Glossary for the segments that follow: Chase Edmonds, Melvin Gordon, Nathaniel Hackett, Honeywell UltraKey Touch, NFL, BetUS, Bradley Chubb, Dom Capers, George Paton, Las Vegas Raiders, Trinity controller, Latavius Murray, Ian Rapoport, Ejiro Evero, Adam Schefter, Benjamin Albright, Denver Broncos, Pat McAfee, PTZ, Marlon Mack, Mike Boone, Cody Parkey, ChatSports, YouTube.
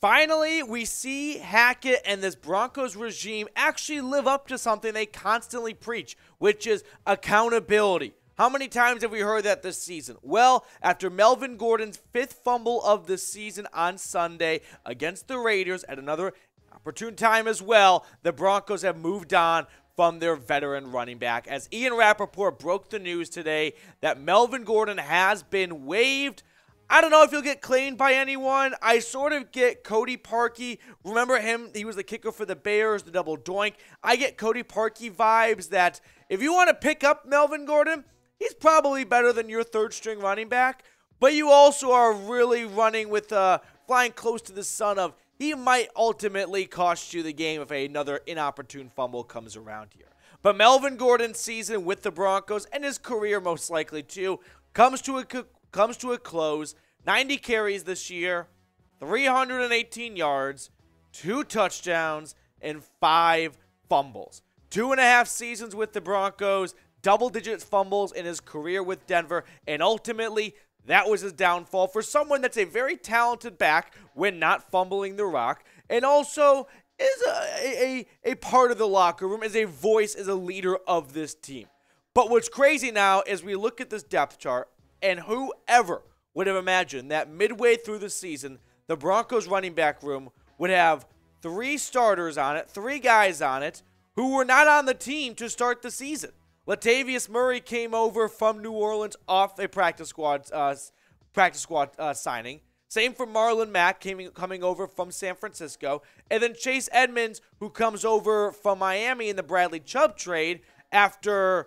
Finally, we see Hackett and this Broncos regime actually live up to something they constantly preach, which is accountability. How many times have we heard that this season? Well, after Melvin Gordon's 5th fumble of the season on Sunday against the Raiders at another opportune time as well, the Broncos have moved on from their veteran running back, as Ian Rapoport broke the news today that Melvin Gordon has been waived. I don't know if he'll get claimed by anyone. I sort of get Cody Parkey. Remember him? He was the kicker for the Bears, the double doink. I get Cody Parkey vibes that if you want to pick up Melvin Gordon, he's probably better than your third-string running back. But you also are really running with flying close to the sun of he might ultimately cost you the game if another inopportune fumble comes around here. But Melvin Gordon's season with the Broncos, and his career most likely too, comes to a close. 90 carries this year, 318 yards, 2 touchdowns, and 5 fumbles. 2.5 seasons with the Broncos, double-digit fumbles in his career with Denver, and ultimately, that was his downfall for someone that's a very talented back when not fumbling the rock, and also is a part of the locker room, is a voice, is a leader of this team. But what's crazy now is we look at this depth chart, and whoever would have imagined that midway through the season, the Broncos running back room would have 3 starters on it, 3 guys on it, who were not on the team to start the season. Latavius Murray came over from New Orleans off a practice squad signing. Same for Marlon Mack coming over from San Francisco. And then Chase Edmonds, who comes over from Miami in the Bradley Chubb trade after...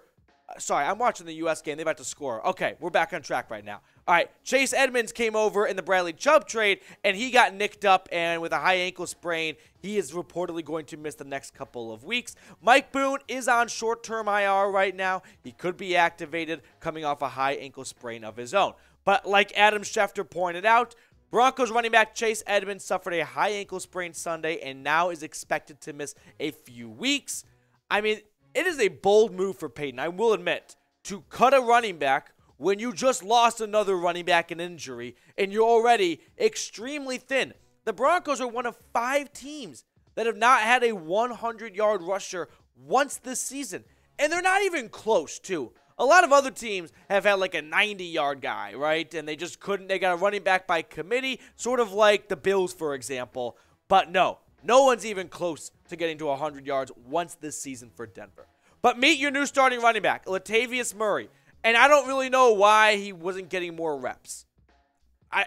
Sorry, I'm watching the U.S. game. They're about to score. Okay, we're back on track right now. All right, Chase Edmonds came over in the Bradley Chubb trade, and he got nicked up, and with a high ankle sprain, he is reportedly going to miss the next couple of weeks. Mike Boone is on short-term IR right now. He could be activated coming off a high ankle sprain of his own. But like Adam Schefter pointed out, Broncos running back Chase Edmonds suffered a high ankle sprain Sunday and now is expected to miss a few weeks. I mean... it is a bold move for Peyton, I will admit, to cut a running back when you just lost another running back in injury and you're already extremely thin. The Broncos are one of 5 teams that have not had a 100-yard rusher once this season, and they're not even close to. A lot of other teams have had like a 90-yard guy, right? And they just couldn't. They got a running back by committee, sort of like the Bills, for example. But no. No one's even close to getting to 100 yards once this season for Denver. But meet your new starting running back, Latavius Murray. And I don't really know why he wasn't getting more reps.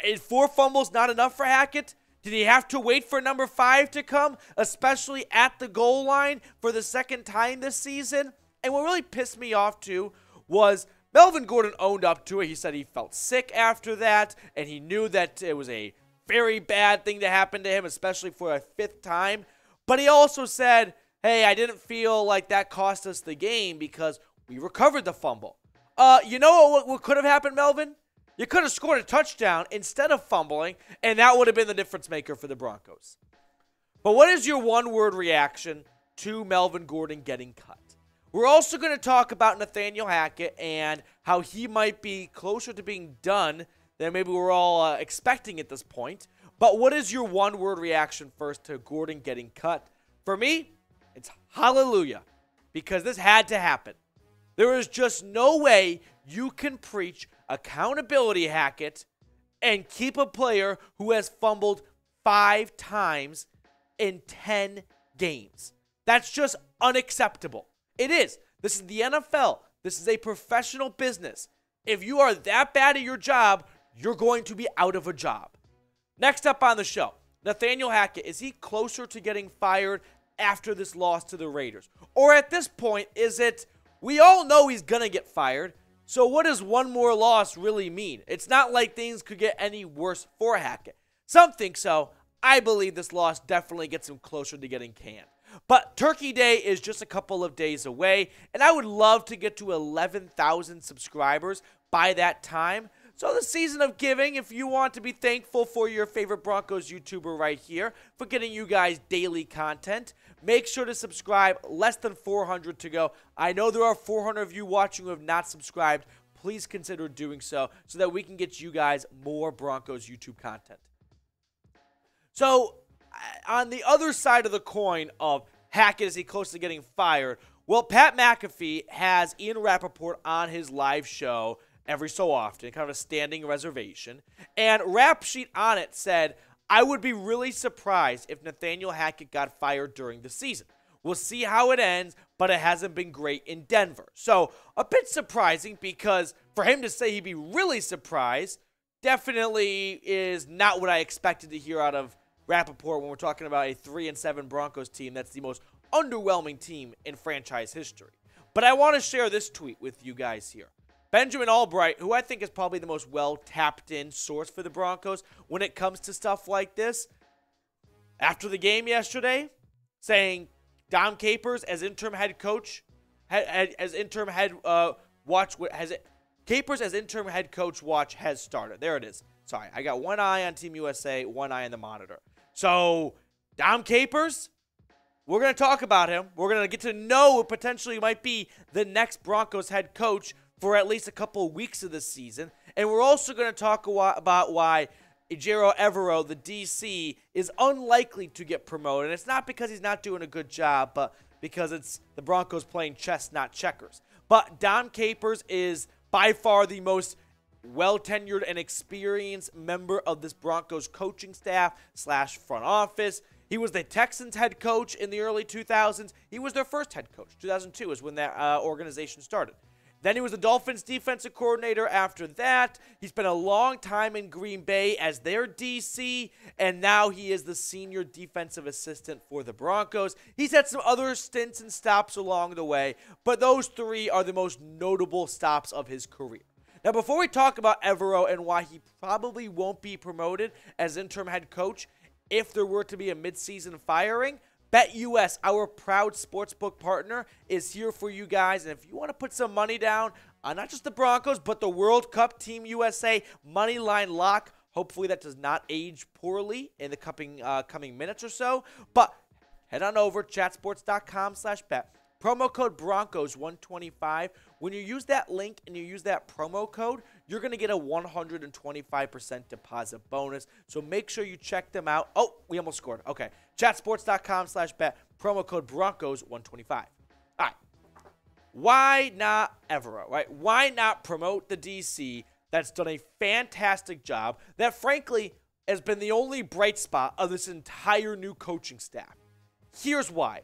Is 4 fumbles not enough for Hackett? Did he have to wait for number 5 to come, especially at the goal line for the 2nd time this season? And what really pissed me off, too, was Melvin Gordon owned up to it. He said he felt sick after that, and he knew that it was a very bad thing to happen to him, especially for a 5th time. But he also said, hey, I didn't feel like that cost us the game because we recovered the fumble. You know what could have happened, Melvin? You could have scored a touchdown instead of fumbling, and that would have been the difference maker for the Broncos. But what is your one-word reaction to Melvin Gordon getting cut? We're also going to talk about Nathaniel Hackett and how he might be closer to being done then maybe we're all expecting at this point. But what is your one-word reaction first to Gordon getting cut? For me, it's hallelujah, because this had to happen. There is just no way you can preach accountability, Hackett, and keep a player who has fumbled 5 times in 10 games. That's just unacceptable. It is. This is the NFL. This is a professional business. If you are that bad at your job, you're going to be out of a job. Next up on the show, Nathaniel Hackett. Is he closer to getting fired after this loss to the Raiders? Or at this point, is it, we all know he's going to get fired, so what does one more loss really mean? It's not like things could get any worse for Hackett. Some think so. I believe this loss definitely gets him closer to getting canned. But Turkey Day is just a couple of days away, and I would love to get to 11,000 subscribers by that time. So the season of giving, if you want to be thankful for your favorite Broncos YouTuber right here for getting you guys daily content, make sure to subscribe. Less than 400 to go. I know there are 400 of you watching who have not subscribed. please consider doing so, so that we can get you guys more Broncos YouTube content. So on the other side of the coin of Hackett, is he close to getting fired? Well, Pat McAfee has Ian Rapoport on his live show every so often, kind of a standing reservation. And Rap Sheet on it said, I would be really surprised if Nathaniel Hackett got fired during the season. We'll see how it ends, but it hasn't been great in Denver. So a bit surprising, because for him to say he'd be really surprised definitely is not what I expected to hear out of Rapoport when we're talking about a 3-7 Broncos team that's the most underwhelming team in franchise history. But I want to share this tweet with you guys here. Benjamin Albright, who I think is probably the most well-tapped-in source for the Broncos when it comes to stuff like this, after the game yesterday, saying Dom Capers as interim head coach, Capers as interim head coach watch has started. There it is. Sorry, I got one eye on Team USA, one eye on the monitor. So Dom Capers, we're going to talk about him. We're going to get to know who potentially might be the next Broncos head coach for at least a couple of weeks of this season. And we're also going to talk about why Ejiro Evero, the DC, is unlikely to get promoted. And it's not because he's not doing a good job, but because it's the Broncos playing chess, not checkers. But Dom Capers is by far the most well-tenured and experienced member of this Broncos coaching staff / front office. He was the Texans head coach in the early 2000s. He was their first head coach. 2002 is when that organization started. Then he was the Dolphins defensive coordinator after that. He spent a long time in Green Bay as their DC, and now he is the senior defensive assistant for the Broncos. He's had some other stints and stops along the way, but those three are the most notable stops of his career. Now, before we talk about Evero and why he probably won't be promoted as interim head coach if there were to be a midseason firing, BetUS, our proud sportsbook partner, is here for you guys. And if you want to put some money down on not just the Broncos, but the World Cup Team USA money line lock, hopefully that does not age poorly in the coming minutes or so. But head on over, chatsports.com/bet. Promo code Broncos125. When you use that link and you use that promo code, you're going to get a 125% deposit bonus. So make sure you check them out. Oh, we almost scored. Okay. Chatsports.com/bet. Promo code Broncos125. All right. Why not Evero, right? Why not promote the DC that's done a fantastic job, that frankly has been the only bright spot of this entire new coaching staff? Here's why.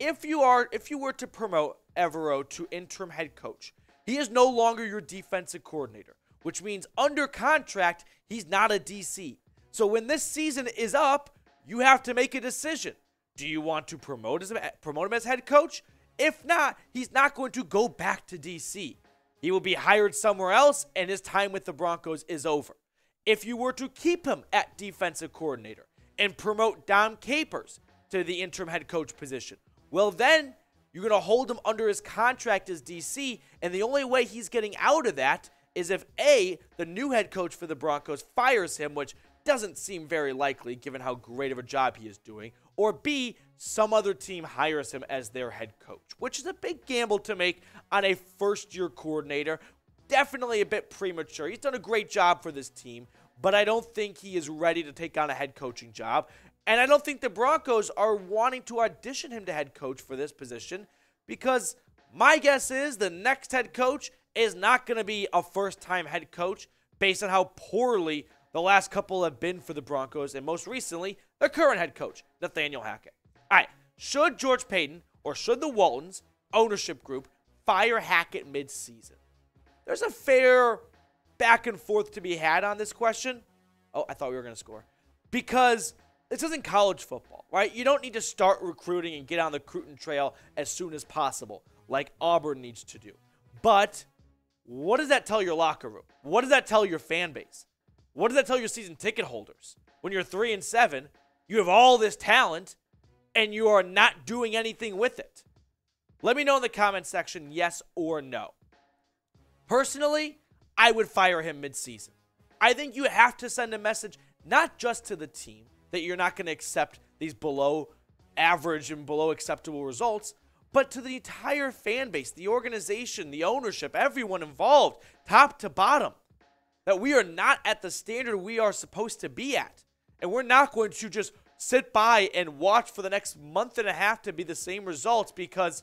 If you were to promote Evero to interim head coach, he is no longer your defensive coordinator, which means under contract, he's not a DC. So when this season is up, you have to make a decision. Do you want to promote him as head coach? If not, he's not going to go back to DC. He will be hired somewhere else, and his time with the Broncos is over. If you were to keep him at defensive coordinator and promote Dom Capers to the interim head coach position, well, then you're going to hold him under his contract as DC, and the only way he's getting out of that is if, A, the new head coach for the Broncos fires him, which doesn't seem very likely given how great of a job he is doing, or B, some other team hires him as their head coach, which is a big gamble to make on a first-year coordinator. Definitely a bit premature. He's done a great job for this team, but I don't think he is ready to take on a head coaching job. And I don't think the Broncos are wanting to audition him to head coach for this position, because my guess is the next head coach is not going to be a first-time head coach based on how poorly the last couple have been for the Broncos, and most recently, their current head coach, Nathaniel Hackett. All right, should George Paton or should the Waltons ownership group fire Hackett mid-season? There's a fair back and forth to be had on this question. Oh, I thought we were going to score. Because this isn't college football, right? You don't need to start recruiting and get on the recruiting trail as soon as possible, like Auburn needs to do. But what does that tell your locker room? What does that tell your fan base? What does that tell your season ticket holders? When you're 3-7, you have all this talent, and you are not doing anything with it. Let me know in the comment section, yes or no. Personally, I would fire him midseason. I think you have to send a message not just to the team that you're not going to accept these below average and below acceptable results, but to the entire fan base, the organization, the ownership, everyone involved, top to bottom, that we are not at the standard we are supposed to be at. And we're not going to just sit by and watch for the next month and a half to be the same results, because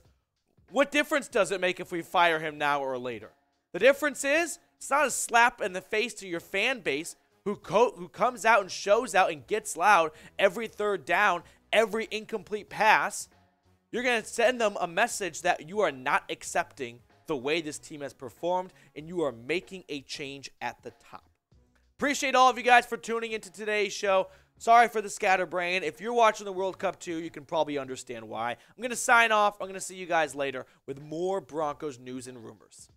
what difference does it make if we fire him now or later? The difference is it's not a slap in the face to your fan base who comes out and shows out and gets loud every third down, every incomplete pass. You're going to send them a message that you are not accepting the way this team has performed, and you are making a change at the top. Appreciate all of you guys for tuning into today's show. Sorry for the scatterbrain. If you're watching the World Cup too, you can probably understand why. I'm going to sign off. I'm going to see you guys later with more Broncos news and rumors.